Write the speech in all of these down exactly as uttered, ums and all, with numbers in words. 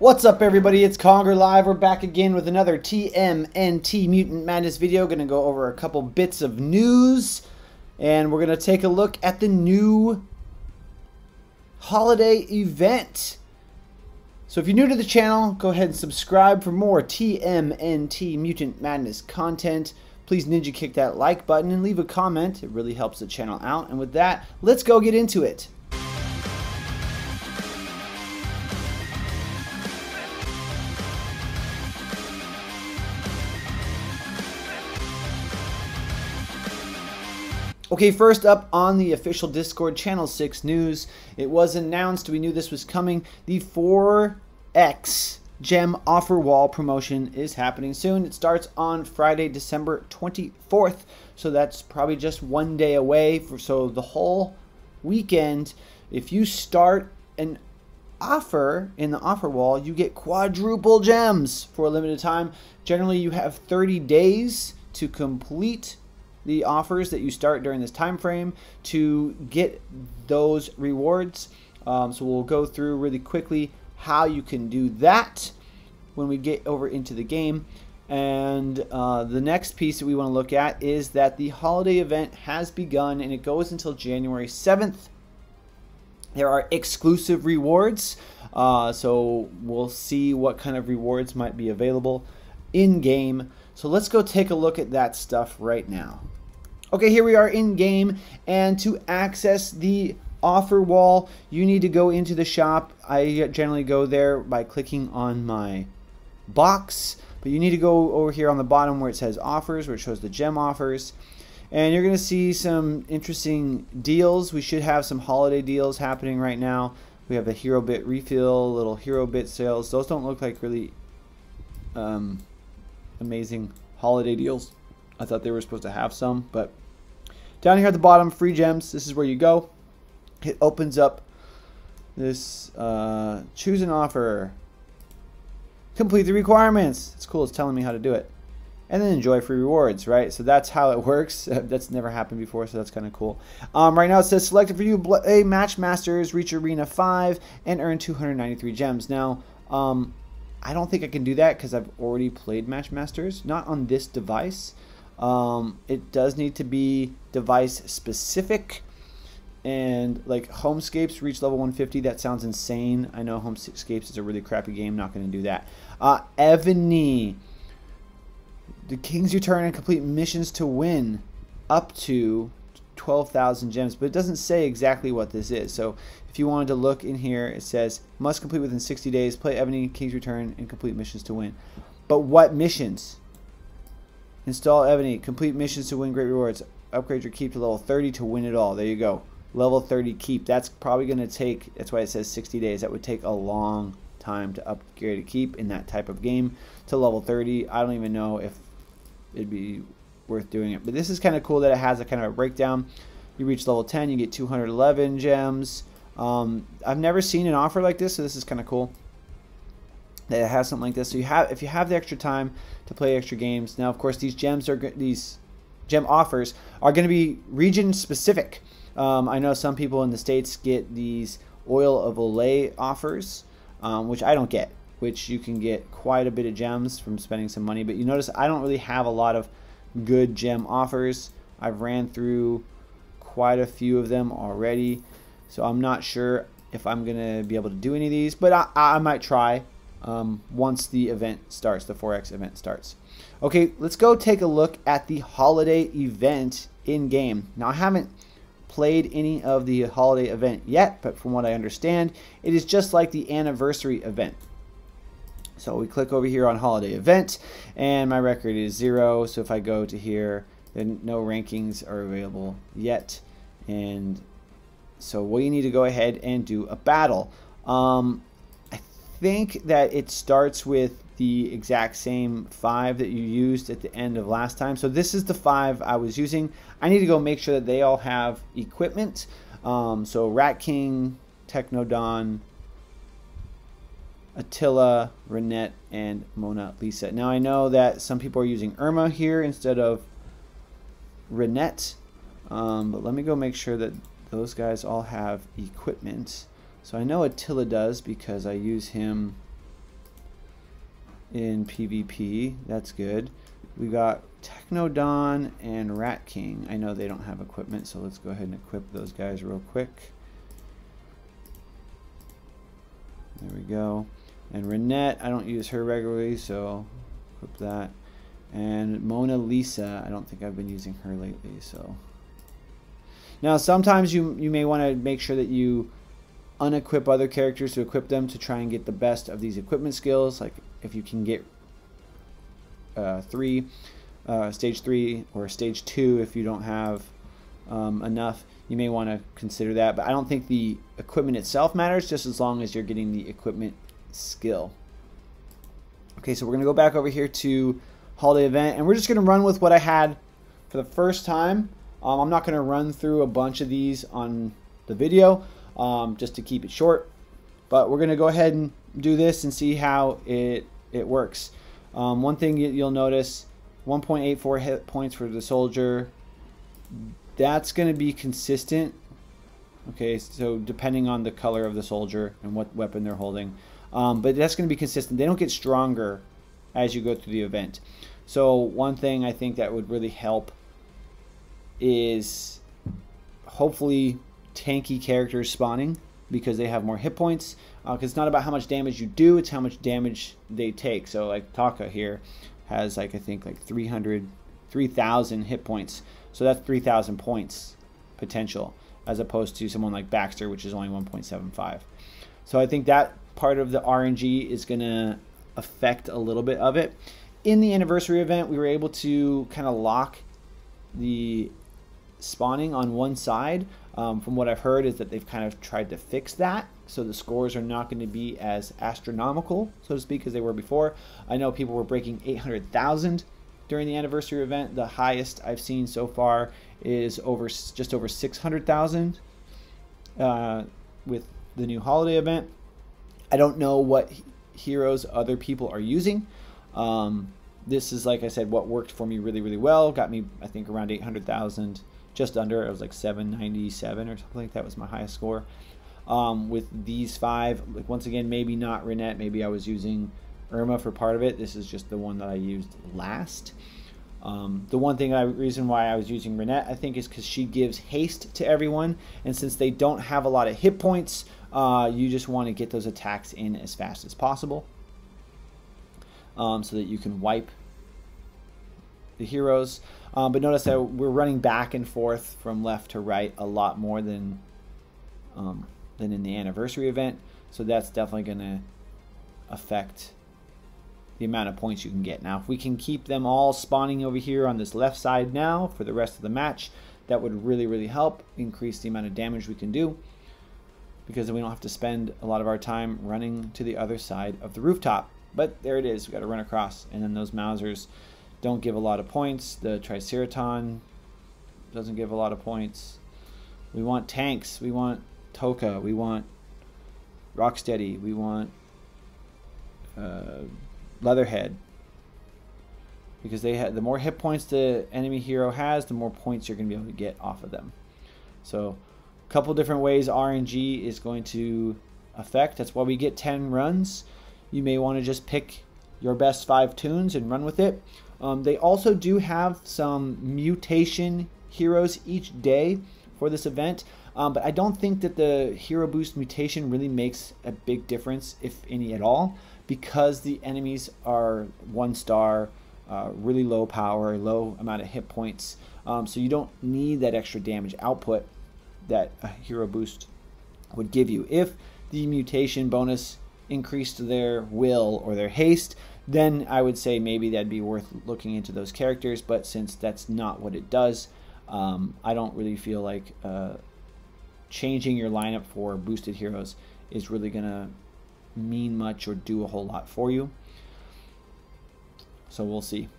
What's up, everybody? It's Conger Live. We're back again with another T M N T Mutant Madness video. Going to go over a couple bits of news, and we're going to take a look at the new holiday event. So if you're new to the channel, go ahead and subscribe for more T M N T Mutant Madness content. Please ninja kick that like button and leave a comment. It really helps the channel out. And with that, let's go get into it. Okay, first up on the official Discord channel six news, it was announced, we knew this was coming, the four X gem offer wall promotion is happening soon. It starts on Friday, December twenty-fourth, so that's probably just one day away. For, so the whole weekend, if you start an offer in the offer wall, you get quadruple gems for a limited time. Generally, you have thirty days to complete the offers that you start during this time frame to get those rewards. Um, so we'll go through really quickly how you can do that when we get over into the game. And uh, the next piece that we want to look at is that the holiday event has begun and it goes until January seventh. There are exclusive rewards. Uh, so we'll see what kind of rewards might be available in game. So let's go take a look at that stuff right now. Okay, here we are in game, and to access the offer wall, you need to go into the shop. I generally go there by clicking on my box, but you need to go over here on the bottom where it says offers, where it shows the gem offers, and you're gonna see some interesting deals. We should have some holiday deals happening right now. We have the Hero Bit refill, little Hero Bit sales. Those don't look like really um, amazing holiday deals. I thought they were supposed to have some, but down here at the bottom, free gems, this is where you go. It opens up this uh, choose an offer, complete the requirements. It's cool, it's telling me how to do it, and then enjoy free rewards, right? So that's how it works. That's never happened before, so that's kind of cool. Um, right now it says selected for you a Match Masters, reach Arena five, and earn two hundred ninety-three gems. Now, um, I don't think I can do that because I've already played Match Masters, not on this device. Um, it does need to be device specific, and like Homescapes, reach level one fifty. That sounds insane. I know Homescapes is a really crappy game. Not going to do that. Uh, Ebony, the King's Return and complete missions to win up to twelve thousand gems, but it doesn't say exactly what this is. So if you wanted to look in here, it says must complete within sixty days, play Ebony King's Return and complete missions to win. But what missions? Install Ebony, complete missions to win great rewards, upgrade your keep to level thirty to win it all. There you go, level thirty keep. That's probably going to take, that's why it says sixty days. That would take a long time to upgrade a keep in that type of game to level thirty. I don't even know if it'd be worth doing it, but this is kind of cool that it has a kind of a breakdown. You reach level ten, you get two hundred eleven gems. um, I've never seen an offer like this, so this is kind of cool that it has something like this. So you have, if you have the extra time to play extra games. Now of course these gems are these gem offers are going to be region specific. um, I know some people in the States get these Oil of Olay offers, um, which I don't get, which you can get quite a bit of gems from spending some money. But you notice I don't really have a lot of good gem offers. I've ran through quite a few of them already, so I'm not sure if I'm gonna be able to do any of these, but I, I might try um, once the event starts, the four X event starts. Okay, let's go take a look at the holiday event in game. Now I haven't played any of the holiday event yet, but from what I understand, it is just like the anniversary event. So we click over here on holiday event, and my record is zero. So if I go to here, then no rankings are available yet. And so we need to go ahead and do a battle. Um, I think that it starts with the exact same five that you used at the end of last time. So this is the five I was using. I need to go make sure that they all have equipment. Um, so Rat King, Technodon, Attila, Renette, and Mona Lisa. Now I know that some people are using Irma here instead of Renette, um, but let me go make sure that those guys all have equipment. So I know Attila does because I use him in PvP. That's good. We got Technodon and Rat King. I know they don't have equipment, so let's go ahead and equip those guys real quick. There we go. And Renette, I don't use her regularly, so equip that. And Mona Lisa, I don't think I've been using her lately, so. Now, sometimes you, you may want to make sure that you unequip other characters to equip them to try and get the best of these equipment skills. Like, if you can get uh, three, uh, stage three or stage two, if you don't have um, enough, you may want to consider that. But I don't think the equipment itself matters, just as long as you're getting the equipment skill. Okay, so we're going to go back over here to Holiday Event, and we're just going to run with what I had for the first time. Um, I'm not going to run through a bunch of these on the video, um, just to keep it short. But we're going to go ahead and do this and see how it, it works. Um, one thing you'll notice, one point eight four hit points for the soldier. That's going to be consistent. Okay, so depending on the color of the soldier and what weapon they're holding. Um, but that's going to be consistent. They don't get stronger as you go through the event. So one thing I think that would really help is hopefully tanky characters spawning, because they have more hit points. Because uh, it's not about how much damage you do, it's how much damage they take. So like Taka here has like I think like three hundred, three thousand hit points. So that's three thousand points potential, as opposed to someone like Baxter, which is only one point seven five. So I think that part of the R N G is going to affect a little bit of it. In the anniversary event, we were able to kind of lock the spawning on one side. Um, from what I've heard is that they've kind of tried to fix that, so the scores are not going to be as astronomical, so to speak, as they were before. I know people were breaking eight hundred thousand during the anniversary event. The highest I've seen so far is over just over six hundred thousand uh, with the new holiday event. I don't know what heroes other people are using. Um, This is, like I said, what worked for me really, really well. Got me, I think, around eight hundred thousand, just under. It was like seven ninety-seven or something like that was my highest score. Um, with these five, like once again, maybe not Renette. Maybe I was using Irma for part of it. This is just the one that I used last. Um, the one thing, I, reason why I was using Renette, I think, is because she gives haste to everyone. And since they don't have a lot of hit points, uh, you just want to get those attacks in as fast as possible. Um, so that you can wipe the heroes. Um, but notice that we're running back and forth from left to right a lot more than um, than in the anniversary event. So that's definitely going to affect the amount of points you can get. Now, if we can keep them all spawning over here on this left side now for the rest of the match, that would really, really help increase the amount of damage we can do, because then we don't have to spend a lot of our time running to the other side of the rooftop. But there it is. We've got to run across. And then those Mousers don't give a lot of points. The Triceraton doesn't give a lot of points. We want tanks. We want Toka. We want Rocksteady. We want uh, Leatherhead. Because they had, the more hit points the enemy hero has, the more points you're going to be able to get off of them. So a couple different ways R N G is going to affect. That's why we get ten runs. You may want to just pick your best five tunes and run with it. Um, they also do have some mutation heroes each day for this event, um, but I don't think that the hero boost mutation really makes a big difference, if any at all, because the enemies are one star, uh, really low power, low amount of hit points, um, so you don't need that extra damage output that a hero boost would give you. If the mutation bonus increased their will or their haste, then I would say maybe that'd be worth looking into those characters. But since that's not what it does, um, I don't really feel like uh, changing your lineup for boosted heroes is really gonna mean much or do a whole lot for you. So we'll see.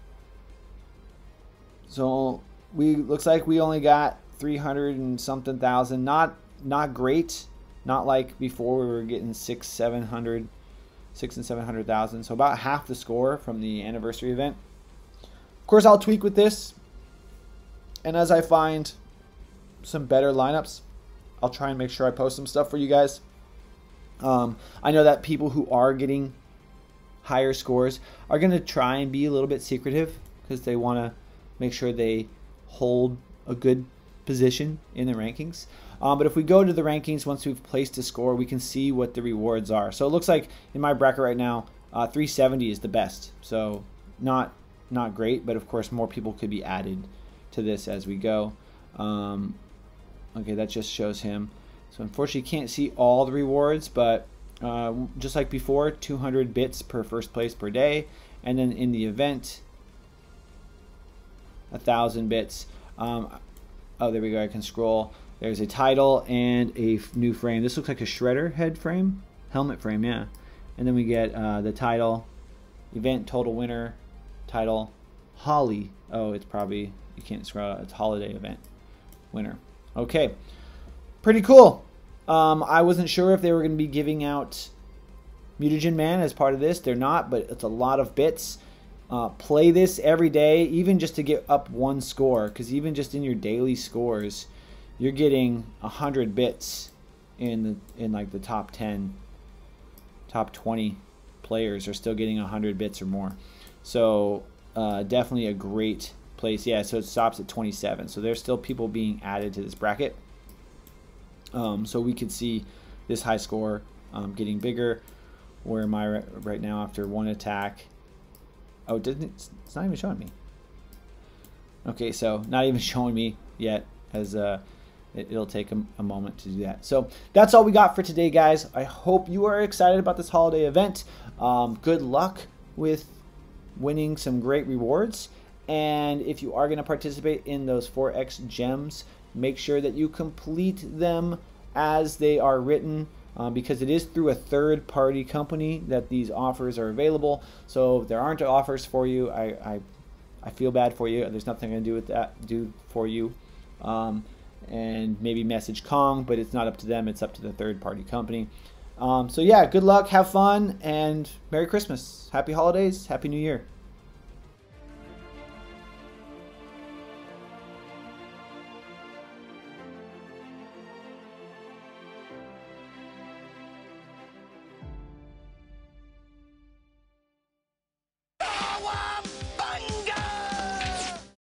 So we looks like we only got three hundred and something thousand. Not not great. Not like before we were getting six, seven hundred, six and seven hundred thousand. So about half the score from the anniversary event. Of course, I'll tweak with this, and as I find some better lineups, I'll try and make sure I post some stuff for you guys. Um, I know that people who are getting higher scores are going to try and be a little bit secretive because they want to make sure they hold a good position in the rankings. Um, but if we go to the rankings, once we've placed a score, we can see what the rewards are. So it looks like in my bracket right now, uh, three seventy is the best. So not not great, but of course more people could be added to this as we go. Um, okay, that just shows him. So unfortunately you can't see all the rewards, but uh, just like before, two hundred bits per first place per day. And then in the event, one thousand bits. Um, oh, there we go, I can scroll. There's a title and a new frame. This looks like a shredder head frame, helmet frame, yeah. And then we get uh, the title, event, total winner, title, Holly. Oh, it's probably, you can't scroll out, it's holiday event, winner. Okay, pretty cool. Um, I wasn't sure if they were gonna be giving out Mutagen Man as part of this. They're not, but it's a lot of bits. Uh, play this every day, even just to get up one score, because even just in your daily scores, you're getting one hundred bits in the, in like the top ten, top twenty players are still getting one hundred bits or more. So uh, definitely a great place. Yeah, so it stops at twenty-seven. So there's still people being added to this bracket. Um, so we could see this high score um, getting bigger. Where am I right now after one attack? Oh, it didn't, it's not even showing me. Okay, so not even showing me yet as a... Uh, it'll take a, a moment to do that. So that's all we got for today, guys. I hope you are excited about this holiday event. Um, good luck with winning some great rewards. And if you are going to participate in those four X gems, make sure that you complete them as they are written, uh, because it is through a third-party company that these offers are available. So if there aren't offers for you, I, I, I feel bad for you. There's nothing I can do with that, do for you. Um, and maybe message Kong, but it's not up to them, it's up to the third party company. Um, so yeah, good luck, have fun, and Merry Christmas, Happy Holidays, Happy New Year.